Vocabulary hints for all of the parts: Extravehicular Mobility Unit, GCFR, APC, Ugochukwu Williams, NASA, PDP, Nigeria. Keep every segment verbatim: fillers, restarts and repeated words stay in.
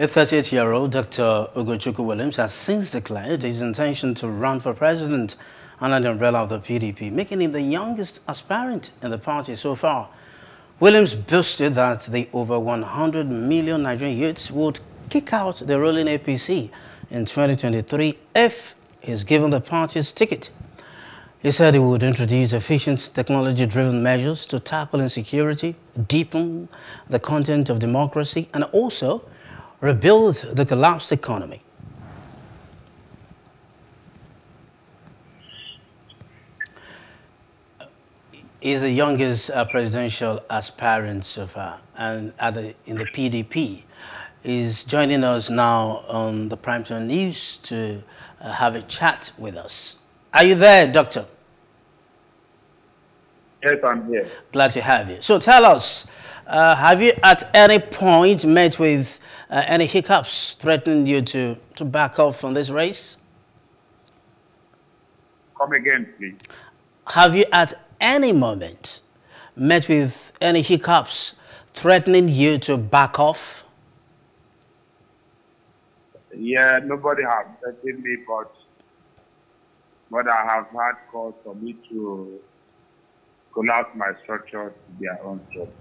A thirty-eight-year-old Doctor Ugochukwu Williams has since declared his intention to run for president under the umbrella of the P D P, making him the youngest aspirant in the party so far. Williams boasted that the over one hundred million Nigerian youths would kick out the ruling A P C in twenty twenty-three if he is given the party's ticket. He said he would introduce efficient, technology-driven measures to tackle insecurity, deepen the content of democracy, and also rebuild the collapsed economy. He's the youngest uh, presidential aspirant so far, and at the, in the P D P. He's joining us now on the Primetime News to uh, have a chat with us. Are you there, Doctor? Yes, I'm here. Glad to have you. So tell us, uh, have you at any point met with uh, any hiccups threatening you to, to back off on this race? Come again, please. Have you at any moment met with any hiccups threatening you to back off? Yeah, nobody has threatened me, but But I have had calls for me to collapse my structure to their own structure.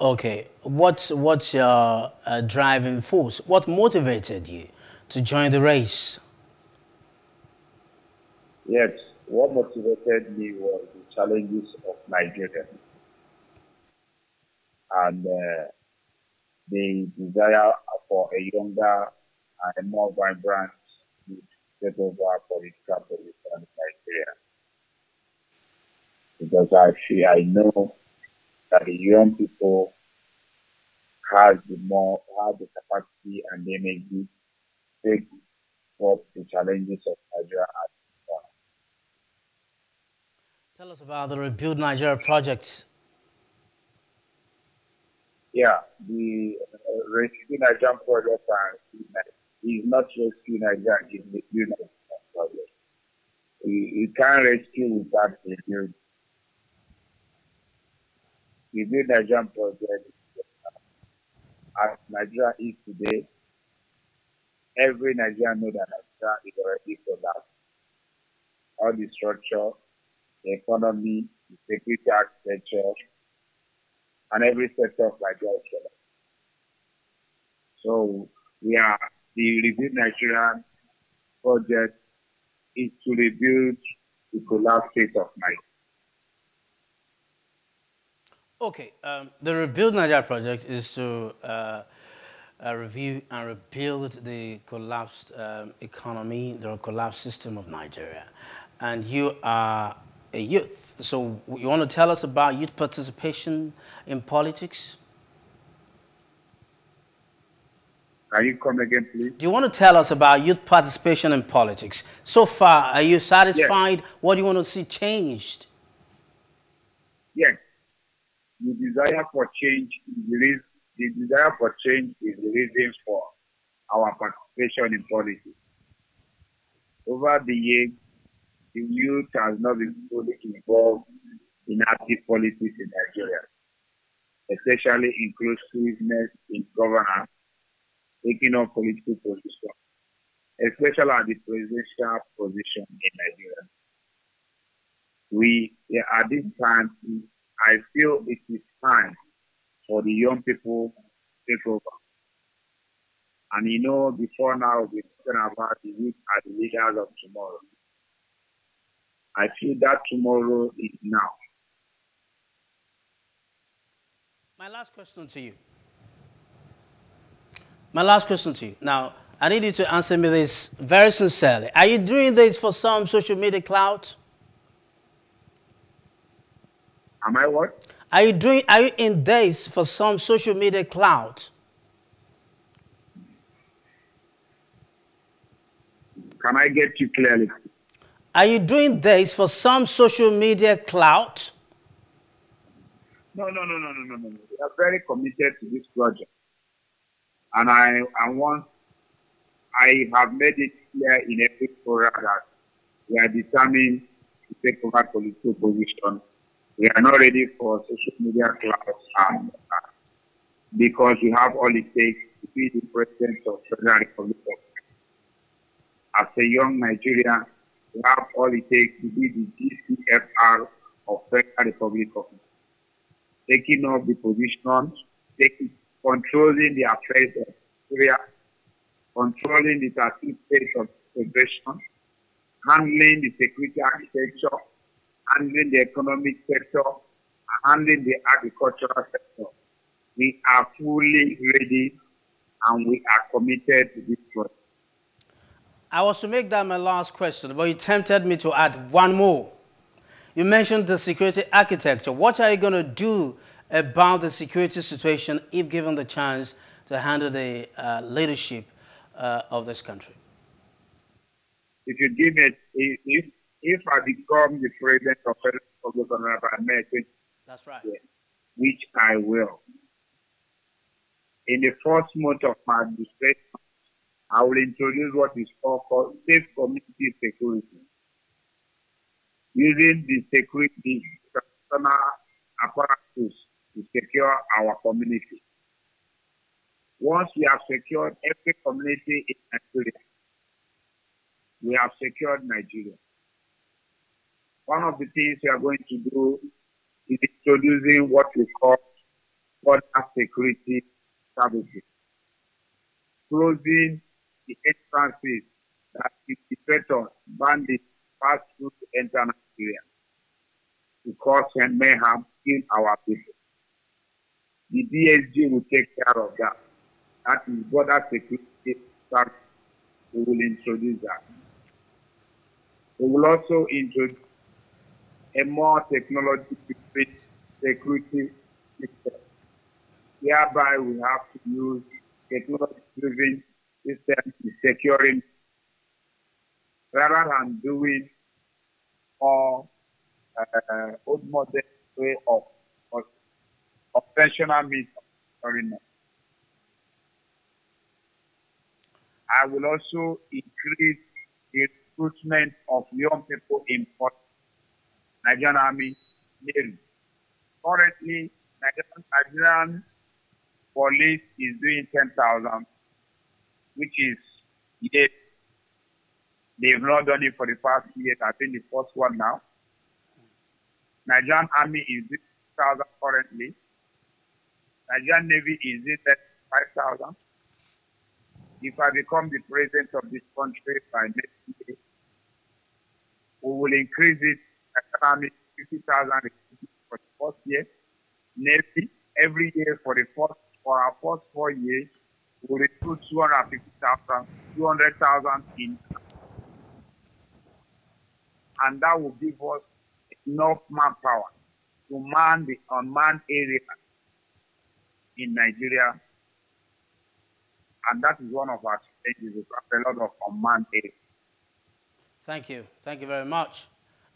Okay. What's, what's your uh, driving force? What motivated you to join the race? Yes. What motivated me was the challenges of Nigeria and uh, the desire for a younger and more vibrant set over political position Nigeria. Because actually I know that the young people have the more have the capacity and the energy to take up the challenges of Nigeria at the moment. Tell us about the Rebuild Nigeria project. Yeah, the uh, Rebuild Nigeria project and is not rescue Nigeria, it's the United States. You can't rescue without the United The new Nigerian project, as Nigeria is today, every Nigerian knows that Nigeria is already collapsed. All the structure, the economy, the security architecture, and every sector of Nigeria is collapsed. So we are The Rebuild Nigeria project is to rebuild the collapsed state of Nigeria. Okay, um, the Rebuild Nigeria project is to uh, uh, review and rebuild the collapsed um, economy, the collapsed system of Nigeria. And you are a youth, so you want to tell us about youth participation in politics? Can you come again, please? Do you want to tell us about youth participation in politics? So far, are you satisfied? Yes. What do you want to see changed? Yes. The desire for change is the desire for change is the reason for our participation in politics. Over the years, the youth has not been fully involved in active politics in Nigeria, especially inclusiveness in governance, taking on political position, especially at the presidential position in Nigeria. We, at this time, I feel it is time for the young people to take over. And you know, before now, we're talking about the youth as the leaders of tomorrow. I feel that tomorrow is now. My last question to you. My last question to you. Now, I need you to answer me this very sincerely. Are you doing this for some social media clout? Am I what? Are you doing? Are you in this for some social media clout? Can I get you clearly? Are you doing this for some social media clout? No, no, no, no, no, no, no. We are very committed to this project. And I, I want, I have made it clear in every forum that we are determined to take over political position. We are not ready for social media clouds and, because you have all it takes to be the president of the Federal Republic of Nigeria. As a young Nigerian, you have all it takes to be the G C F R of the Federal Republic of Nigeria. Taking up the position, taking, controlling the affairs of Nigeria, controlling the thirteen states of federation, handling the security architecture, handling the economic sector, and handling the agricultural sector. We are fully ready and we are committed to this project. I was to make that my last question, but you tempted me to add one more. You mentioned the security architecture. What are you going to do about the security situation if given the chance to handle the uh, leadership uh, of this country? If you give me, if, if I become the president of the Federal Republic of Nigeria, that's right, which I will. In the first month of my administration, I will introduce what is called safe community security, using the security personal apparatus to secure our community. Once we have secured every community in Nigeria, we have secured Nigeria. One of the things we are going to do is introducing what we call border security services, closing the entrances that perpetrators, bandits, pass through to enter Nigeria to cause and mayhem in our people. The D S G will take care of that. That is border security services. We will introduce that. We will also introduce a more technology-driven security system, whereby we have to use technology-driven systems to securing rather than doing all uh, old modern way of conventional means of securing. I will also increase the recruitment of young people in port. Nigerian Army Navy. Currently, Nigerian police is doing ten thousand, which is yet. They've not done it for the past year. I think the first one now. Nigerian Army is doing six thousand currently. Nigerian Navy is doing five thousand. If I become the president of this country by next year, we will increase it. Army fifty thousand for the first year. Navy, every year for the first, for our first four years, we recruit two hundred fifty thousand, two hundred thousand in. And that will give us enough manpower to man the unmanned area in Nigeria. And that is one of our challenges. We have a lot of unmanned areas. Thank you. Thank you very much,